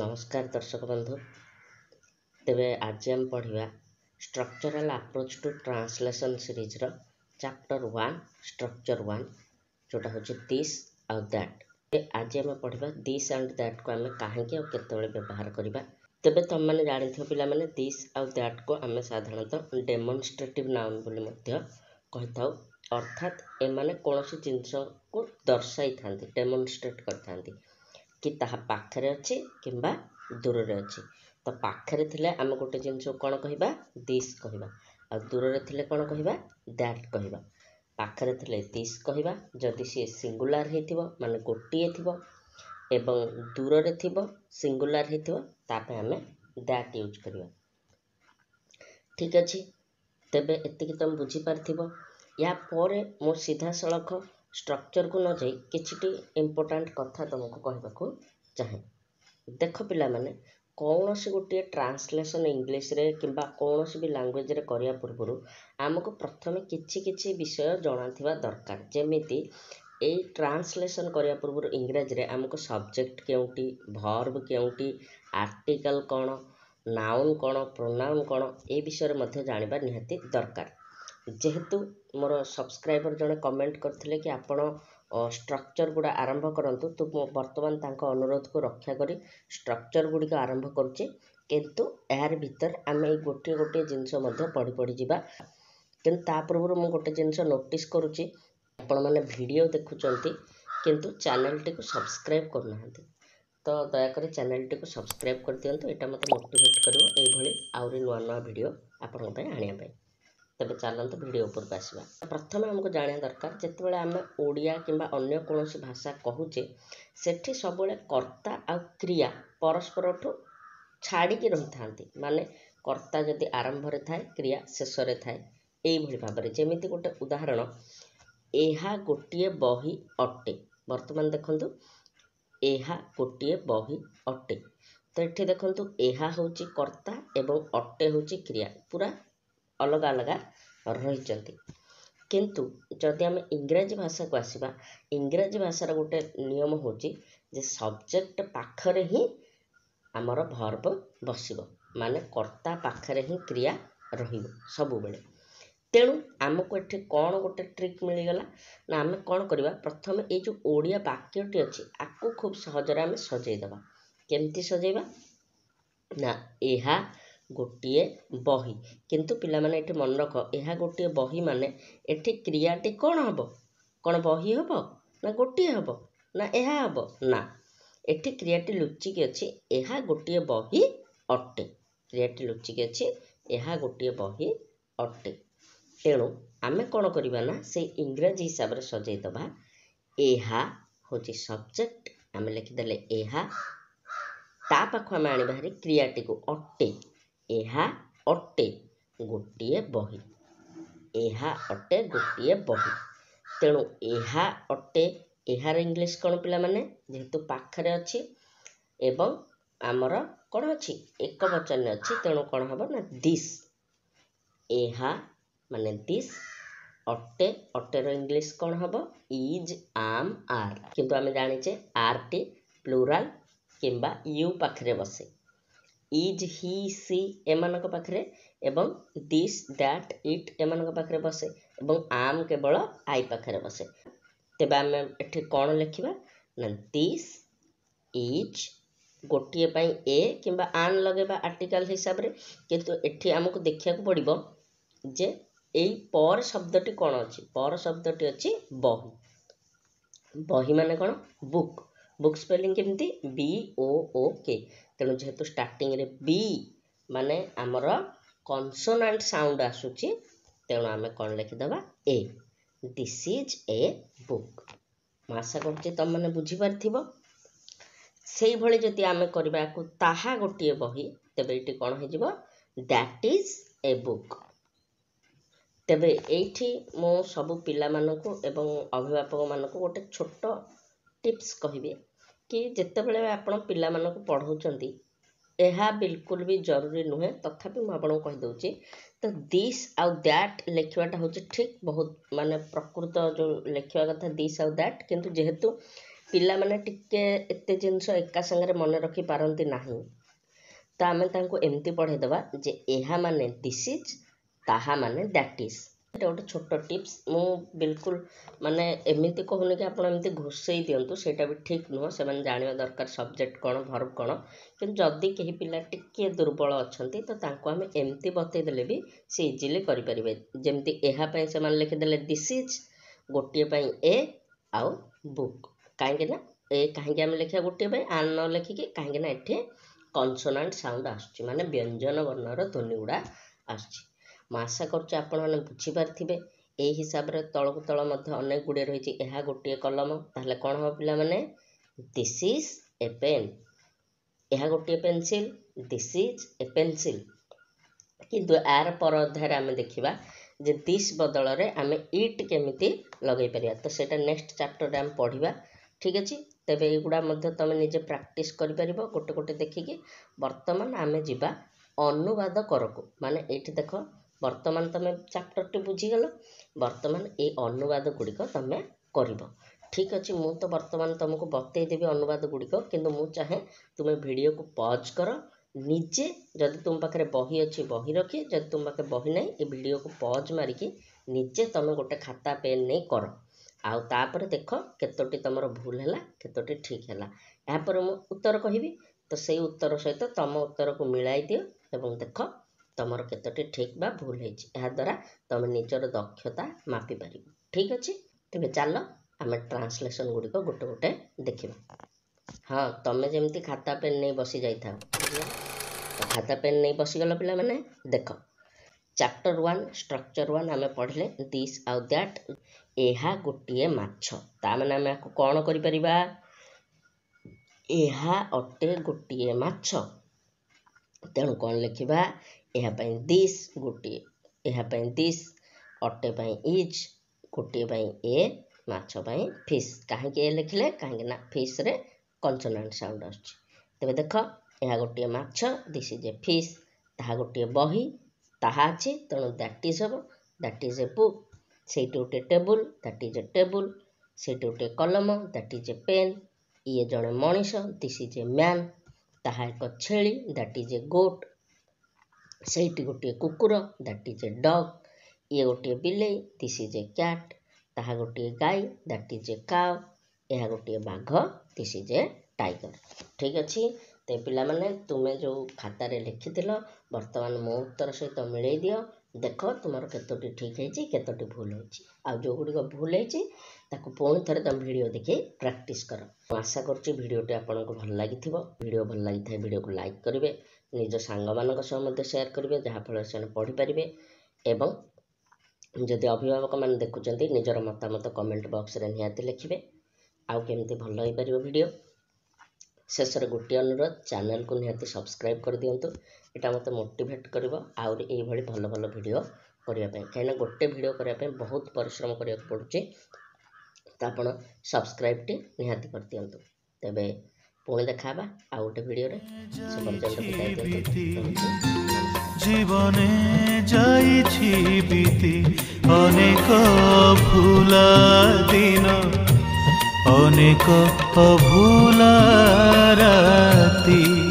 नमस्कार दर्शक बंधु तेरे आज आम पढ़ा structural approach to translation series रो चैप्टर 1 स्ट्रक्चर 1 जोटा हूँ दिस आउ दैट। आज आम पढ़ा दिस एंड दैट को आम कहीं और केतवे व्यवहार करवा तेरे तुम मैंने जाथ पे दिस आउ दैट को आम साधारणतः डेमोन्स्ट्रेटिव नाउन बोली कही था अर्थात एमाने कौन सी जिनस को दर्शाई था डेमोन्स्ट्रेट करते कि ताहा पाखरे अच्छे किंबा दूर रे अच्छे तो पाखरे थिले आम गोटे जिनस कौन कहबा दिस कहबा आ दूर रे थिले कौन कहबा दैट कहबा। पाखरे थिले दिस कहबा जदि सी सिंगुलर हेथिबो माने गोटिए थिबो एवं दूर रे थिबो सिंगुलर हेथिबो तापे हमें दैट यूज करबा। ठीक अछि तबे एतिक तुम बुझी पारथिबो। या पर मो सीधा सड़क स्ट्रक्चर को न जाई किछिटी इम्पोर्टान्ट कथा तुमको कहबाकू चाहे। देख पिला माने कौन सी गोटे ट्रांसलेसन इंग्लिश रे किंबा कौन सी भी लैंग्वेज रे करिया पूर्व आमको प्रथम किछि विषय जाना थिबा दरकार। जेमिति ए ट्रांसलेसन करिया पूर्व इंग्रजी रे आमको सब्जेक्ट केउटी वर्ब केउटी आर्टिकल कोन नाउन कोन प्रोनाउन कोन ए विषय रे मध्ये जानिबा निहाती दरकार। जेहेतु मोर सब्सक्राइबर जड़े कमेंट करथिले कि आपण स्ट्रक्चर गुड़ा आरंभ करंतु तो वर्तमान तांका अनुरोध को रक्षा करी स्ट्रक्चर गुड़िक आरंभ करछे किंतु यार भीतर आम गोटे गोटे जिनस मध्य पढ़ी पढ़ी जावा। किंतु ता पूर्व मु गोटे जिनस नोटिस करूची आपण माने वीडियो देखुचंती किंतु चैनल टी को सब्सक्राइब करनाहंती तो दयाकोरी चैनल टी को सब्सक्राइब कर दियंतु एटा मते मोटिवेट करिवो एई भली आउरी नुवा नुवा वीडियो आपण पय आनिया पय। तबे चलत भिडियो उपरक आसवा। प्रथम आमको जाना दरकार जिते आम ओडिया किंबा अन्य कौन सी भाषा कहूचे सेठी सब कर्ता आ क्रिया परस्पर ठू छाड़ी रही था माने कर्ता जदि आरंभ रे थाए क्रिया शेष रे थाए यही भाव में। जमीती गोटे उदाहरण एहा गोटे बही अटे बर्तमान देखंतु एहा गोटे बही अटे तो ये देखंतु एहा होची कर्ता एवं अटे होची क्रिया पूरा अलग अलग रही। किंतु जदि आम इंग्रजी भाषा को आसवा इंग्रजी भाषार गोटे नियम हूँ जे सब्जेक्ट पाखरे ही आमर भर्ब बसिबो माने कर्ता पाखरे ही क्रिया रहिबो सब बेले। तेणु आमको एठी कौन गोटे ट्रिक मिलगला ना आम कौन करवा प्रथम ए जो ओडिया वाक्यटी अछि आकु खूब सहजरे आम सजेई देबा। केमती सजेइबा ना एहा गोटे बही किंतु पिला माने एठी मन रख एहा गोटे बही माने एठी क्रियाटी कौन हबो कौन बही हबो ना गोटे हबो ना एहा हबो ना एठी क्रियाटी लुचिकी अच्छी एहा गोटे बही अटे क्रियाटी लुचिकी अच्छी एहा गोटे बही अटे। तेणु आमे कौन करवा ना से इंग्रजी हिसाब से सजाई दबा एहा होची सब्जेक्ट आम लिखिदेले एहा ता पाख आम आनिबा हरि क्रियाटी को अटे एहा अटे गोटे बही एहा अटे गोटे बही। तेणु एहा अटे एहार इंग्लिश कौन पिला माने जेहेतु पाखरे अच्छी एवं आमर कौन अच्छी एक वचन अच्छी तेणु कौन हम ना दिस एहा माने दिस अटे अटेर इंग्लिश कौन हम इज आम आर किंतु आम जानिचे आर टी प्लूराल किंबा यू पाखरे बसे इज हि सी एमान पाखे एवं दिस दैट इट एमान पाखे बसे एवं आम केवल आई पाखे बसे। तेबे आम एठी कौन लिखा ना दिस इज गोटे ए किंबा आन लगेबा आर्टिकल हिसाब रे किंतु एठी आमको देखिया को पड़िबो जे एई पर शब्दटी कौन अछि पर शब्दटी अछि बही बही माने कौन बुक बुक स्पेलिंग केमती बी ओ ओ के। तेणु जेहेतु स्टार्टिंग रे बी माने आमर कनसोनांट साउंड आसुची तेणु आम कौन लिखिदबा ए दिस इज ए बुक। मु आशा करुचे तुम मैंने बुझीपार से भले जदि आम करवा ताहा गोटे बही तेबे एटी कौन हो दैट इज ए बुक। तेबे एठी मो सबु पिला मानको एवं अभिभावक मानको गोटे छोट टिप्स कहिबे कि जितेबाला आपण पिला पढ़ाउछंती एहा बिल्कुल भी जरूरी नुहे तथापि मु आपन कहि दउची तो दिस आउ दैट लेखवाटा होची ठीक बहुत माने प्रकृत जो लेखवा कथा दिस आउ दैट किंतु जेहेतु ପିଲାମାନେ ଟିକେ ଏତେ ଜିନିଷ ଏକା ସାଙ୍ଗରେ ମନେ ରଖି ପାରନ୍ତି ନାହିଁ ତ ଆମେ ତାଙ୍କୁ ଏମିତି ପଢ଼େଇ ଦେବା ଯେ ଏହା ମାନେ ଦିସ୍ ଇଜ୍ ତାହା ମାନେ ଦ୍ୟାଟ୍ ଇଜ୍। ଏଇଟା ଗୋଟେ ଛୋଟ ଟିପ୍ସ। ମୁଁ ବିଲକୁଲ ମାନେ ଏମିତି କହୁନି କି ଆପଣ ଏମିତି ଘୋଷେଇ ଦିଅନ୍ତୁ, ସେଇଟା ବି ଠିକ୍ ନୁହଁ। ସେମାନେ ଜାଣିବା ଦରକାର ସବଜେକ୍ଟ କ'ଣ ଭର୍ବ କ'ଣ। କିନ୍ତୁ ଯଦି କେହି ପିଲା ଟିକିଏ ଦୁର୍ବଳ ଅଛନ୍ତି ତ ତାଙ୍କୁ ଆମେ ଏମିତି ବତେଇ ଦେଲେ ବି ସେ ଇଜିଲି କରିପାରିବେ। ଯେମିତି ଏହା ପାଇଁ ସେମାନେ ଲେଖିଦେଲେ ଦିସ୍ ଇଜ୍, ଗୋଟିଏ ପାଇଁ ଏ ଆଉ ବୁକ୍। कहीं ना कहीं आम लिखा गोटे आन न लिखिकी कहीं ना ये कनसोनाट साउंड आने व्यंजन वर्णर ध्वनि गुड़ा आशा कर बुझीपे। यही हिसाब से तौक तल अनेक गुड़े रही गोटे कलम ताल कौन हम पिला माने दिस इज ए पेन, यह गोटे pencil, this is a pencil. किंतु यार पर अध्याय आम देखा जे दिस बदल में आम इट केमी लगे पार तो सैटा नेक्स्ट चैप्टर आम पढ़ा। ठीक अच्छे तेरे युवा तुम निजे प्राक्टिस कर गोटे गोटे देखिकी। बर्तमान आम जावा अनुवाद करकु माने ये देख बर्तमान तुम चैप्टर टी बुझीगल। बर्तमान ये अनुवाद गुड़िक तुम कर। ठीक अच्छे मुझे तो बर्तमान तुमको बतईदेवी अनुवाद गुड़िक कि चाहे तुम्हें वीडियो को पॉज कर निजे। जब तुम पाखे बही अच्छी बही रखी, जब तुम पाखे बही ना ये वीडियो को पॉज मारिकी निजे तुम गोटे खाता पेन नहीं कर। आउ तापर देख केतोटी तुमर भूल है केतोटी ठीक है। यापर मु उत्तर कहबी तो से उत्तर सहित तुम उत्तर को मिलाई दियो एवं देख तुमर केतोटी ठीक बा भूल है। याद्वारा तुम निजर दक्षता मापी पार। ठीक अच्छे तेज चल आम ट्रांसलेसन गुड़िक गोटे गोटे देखा। हाँ तुम जमी खाता पेन नहीं बसी जाता तो खाता पेन नहीं बसीगल पिला माने देख चैप्टर वन स्ट्रक्चर वन आम पढ़ले दिस आउ दैट। यह गोटे माछ ताने आम कौन कर अटे गोटे माछ तेणु कौन लिखा यापाई दिस गोटे यापाई दिस अटेपाई इज गोटे ए माछपाई फिश। कहीं लिखले कहीं फिश रे कनसोनाट साउंड आबे देख यह गोटे माछ दिस इज ए फिश। ता गोटे बही ताहा अच्छे तेणु दैट इज हम दैट इज ए बुक। सेट गोटे table that is a table. सेट गोटे कलम दैट इज ए पेन। ये जड़े मनीष दिस इज ए मैन। ताहा एक छेली दैट इज ए गोट। सेट गोटे कुकुर दैट इज ए डग। ये गोटे बिलई दिस इज ए कैट। ताहा गोटे गाई दैट इज ए काउ। यह गोटे बाघ दिस इज ए टाइगर। ठीक अच्छे ते पिला माने तुम्हें जो खाता लिखि बर्तमान मो उत्तर सहित मिलई दियो देख तुमर केतोटी ठीक है केतोटी भूल होची। आ जो गुड़ी को भूल होची ताको पुणी थरे तुम वीडियो देखि प्रैक्टिस कर। आशा करची वीडियोटी आपनको भल लागिथिबो। वीडियो भल लागिथाय वीडियो को लाइक करिवे, निज सांग मानक सह मध्ये शेयर करिवे जहाँ फल से पढ़ी पारिबे। एवं जदि अभिभावक मान देखुचंती निजर मतामत कमेंट बॉक्स रे निहाती लिखिबे। आउ केमती भल होई पारिबो वीडियो। शेष रे गोटे अनुरोध चैनल को निहाती सब्सक्राइब कर दियंतु। एटा मते मोटिवेट करबो आउर एई भली भल भल वीडियो करिया पय। काहेना गोटे वीडियो करिया पय बहुत परिश्रम करिया पड़ुची। त आपण सब्सक्राइब टी निहाती कर दियंतु। तबे पुणी देखाबा आउ गोटे वीडियो रे। से पर्यंत बिताई दियंतु। जीवने जाईछि बीती अनेक भूला दिन अनेक अभूला राती।